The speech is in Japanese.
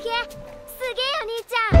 すげえお兄ちゃん。